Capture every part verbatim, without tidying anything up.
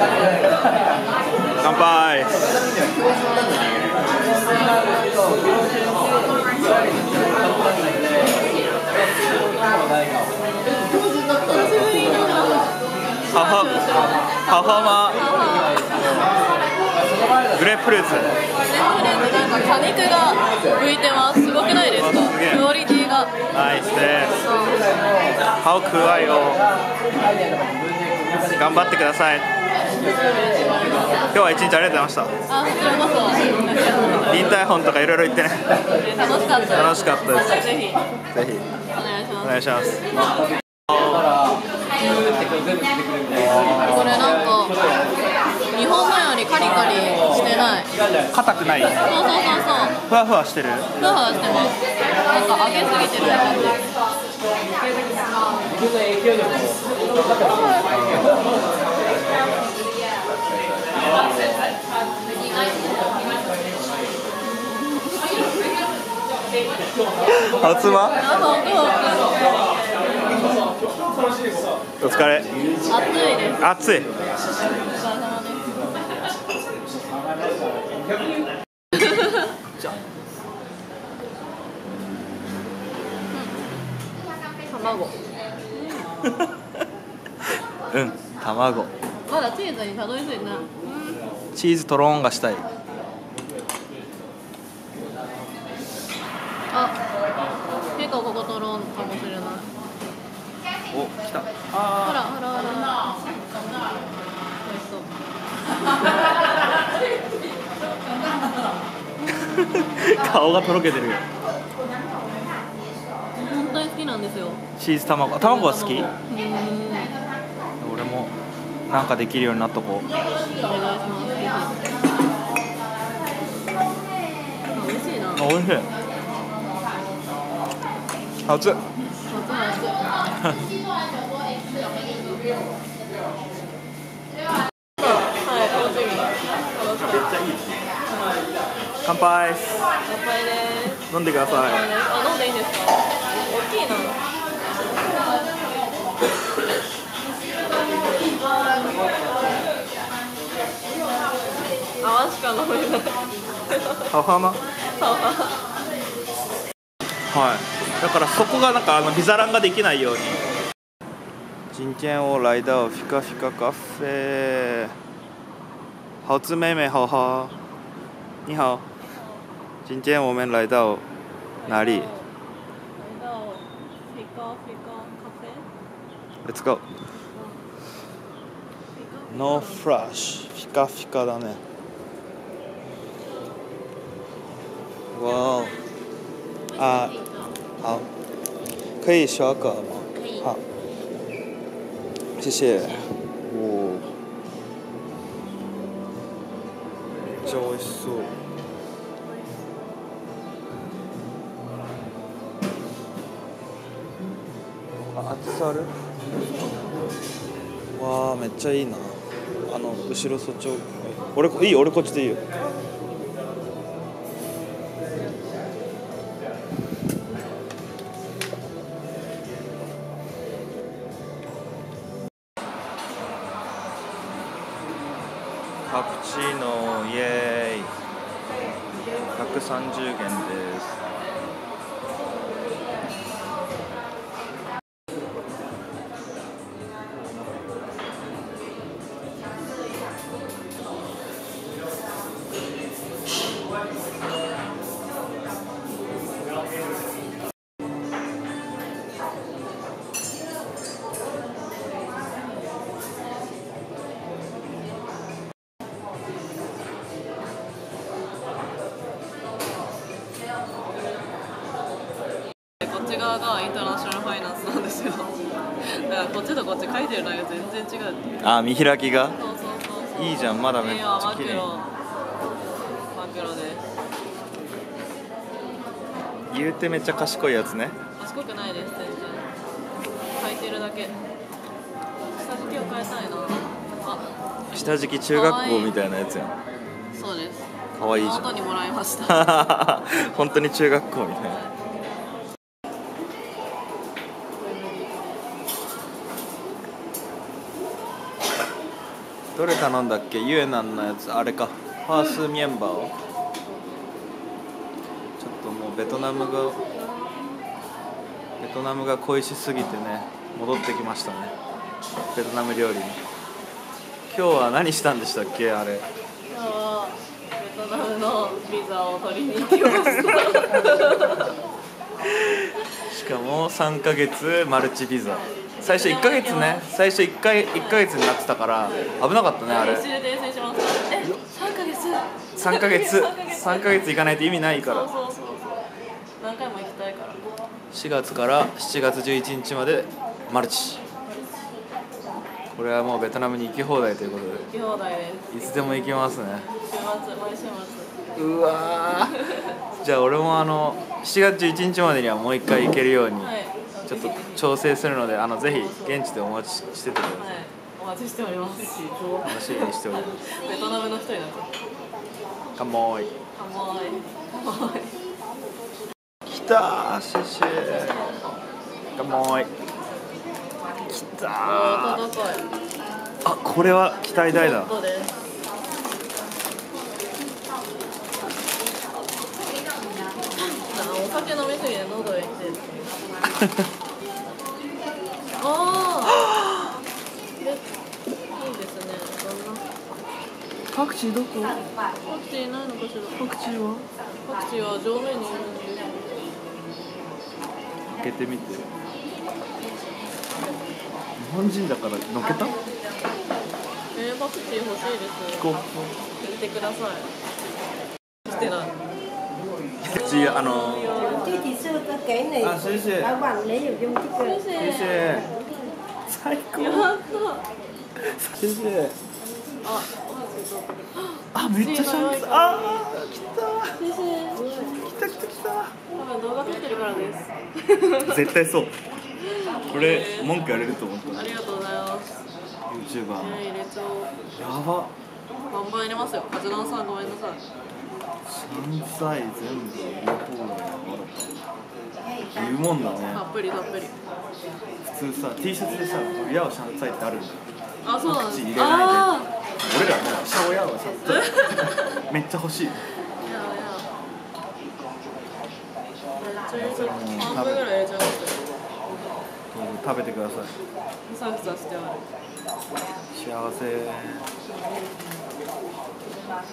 乾杯。母母マグレープフルーツ。グレープフルーツなんか果肉が浮いてます。すごくないですか？クオリティが。ナイスです。ハオクワイオ。頑張ってください。今日は一日ありがとうございました。あ、こちらこそ。インターホンとかいろいろ行ってね。楽しかった。楽しかったです。ぜひぜひお願いします。これなんか日本のようにカリカリしてない。硬くない。そうそうそうそう。ふわふわしてる。ふわふわしてます。なんか揚げすぎてる感じ。初間お疲れ。暑いです。暑い。卵。うん、卵。まだチーズにたどり着いてない。チーズトローンがしたい。あ、結構ここトロンかもしれない。お、来た。ほらほらほら。顔がとろけてるよ。本当に好きなんですよ。チーズ卵、卵は好き？俺もなんかできるようになっとこう。お願いします。美味しいな。美味しい。好吃。乾杯。飲んでください。あ、飲んでいいんですか？大きいな。泡しか飲めない。母マ。はい。だからそこがなんかあのビザランができないように。今天我来到フィカフィカカフェ。好吃妹妹好好。你好。今天我们来到哪里？来到フィカフィカカフェ。Let's go。No flash。フィカフィカだね。わー。あ。好，可以刷卡吗？可以。好，谢谢。我、哦，めっちゃ美味しそう。あ、厚さある？わあ、めっちゃいいな。あの後ろそっちを。俺いいよ、俺こっちでいいよ。カプチーノイエーイ。ひゃくさんじゅうえんです。がインターナショナルファイナンスなんですよ。だからこっちとこっち書いてるのが全然違うっていう。あ、見開きがいいじゃん。まだめっちゃ綺麗。マクロです。言うてめっちゃ賢いやつね。賢くないです。全然書いてるだけ。下敷きを変えたいなあ。下敷き中学校みたいなやつやん。そうです。かわいいじゃん。後にもらいました。本当に中学校みたいな。どれ頼んだっけ。ゆえなんのやつあれか、ファースミェンバーを、うん、ちょっともうベトナムがベトナムが恋しすぎてね、戻ってきましたね、ベトナム料理に。今日は何したんでしたっけあれ。今日はベトナムのビザを取りに行きましたしかもさんかげつマルチビザ、最初いっかげつね、最初いっかいいっかげつになってたから危なかったねあれ。さんかげつさんかげつ行かないと意味ないから、何回も行きたいから。しがつからしちがつじゅういちにちまでマルチ。これはもうベトナムに行き放題ということで、行き放題です。いつでも行きますね。週末、毎週末。うわーじゃあ俺もあのしちがつじゅういちにちまでにはもう一回行けるように、はい、ちょっと調整するので、あのぜひ現地でお待ちしててください。はい、お待ちしております。楽しみにしております。ベトナムの人になっちゃった。かもーい。かもーい。かもーい。来た、シェシェ、かもーい。来たー。あ、これは期待大だ。お酒飲みすぎて喉が痛い。ああ。いいですね。パクチーどこ？パクチーないのかしら。パクチーは？パクチーは上面にいるんですよ。開けてみて。日本人だからのけた？えー、パクチー欲しいです。こう。聞いてください。してない。じゃあの。あ、先生。先生。最高。先生。あ。あ、めっちゃシャンクス。ああ、来た。先生。来た来た来た。動画撮ってるからです絶対そう。これ文句やれると思った。ありがとうございます。ユーチューバー。やば。バンバン入れますよ。カズナさんごめんなさい。山菜全部入れたら言うもんだね。たっぷりたっぷり。普通さ ティーシャツでさ親は山菜ってあるんだ。あ、そうなんです。俺らは親は山菜。めっちゃ欲しい。食べてください。サクサクしてある。幸せ。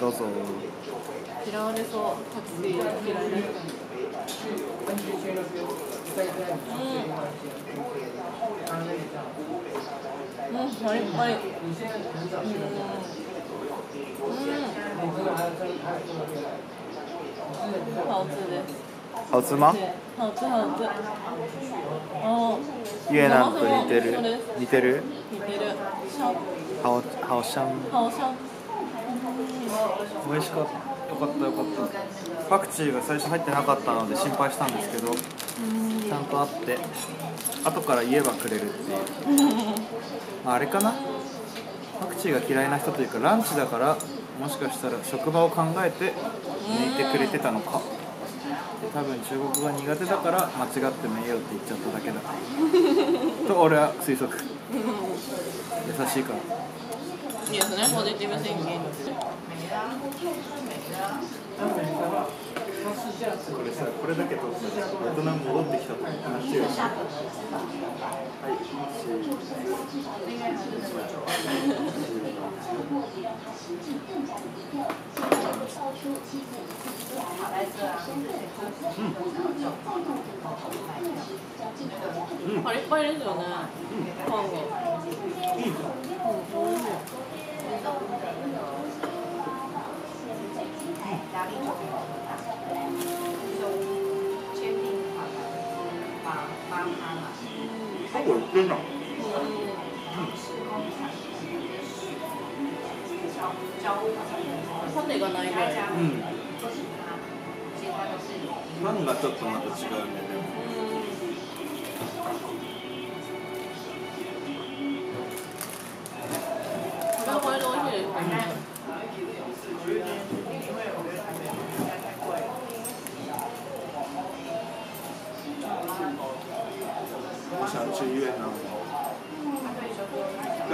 どうぞ。嫌われそう。タクシー嫌われない。うん。うん、パリパリ。うん。好吃です。好吃吗？好吃好吃。哦。越南と似てる。似てる？似てる。好好香。好香。美味しかった。よかったよかった。パクチーが最初入ってなかったので心配したんですけど、ちゃんとあって、後から言えばくれるっていう。あれかな？パクチーが嫌いな人というかランチだから、もしかしたら職場を考えて抜いてくれてたのか。多分中国語が苦手だから間違ってもいいよって言っちゃっただけだと俺は推測優しいからいいですね、ポジティブ宣言。これさ、これだけとベトナム戻ってきたと話してる。パリパリですよね、パンが。いいじゃん。パン粉売ってんだ。パテがないぐらい。うん。パンがちょっとまた違うね。これはこれで美味しいですね。想去越南。对。